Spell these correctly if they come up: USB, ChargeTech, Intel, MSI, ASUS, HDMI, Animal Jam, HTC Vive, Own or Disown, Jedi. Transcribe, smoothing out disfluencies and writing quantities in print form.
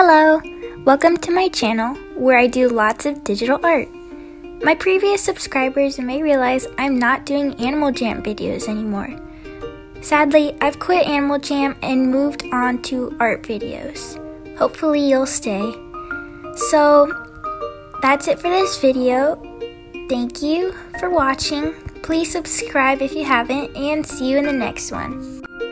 Hello! Welcome to my channel where I do lots of digital art. My previous subscribers may realize I'm not doing Animal Jam videos anymore. Sadly, I've quit Animal Jam and moved on to art videos. Hopefully you'll stay. So that's it for this video. Thank you for watching. Please subscribe if you haven't, and see you in the next one.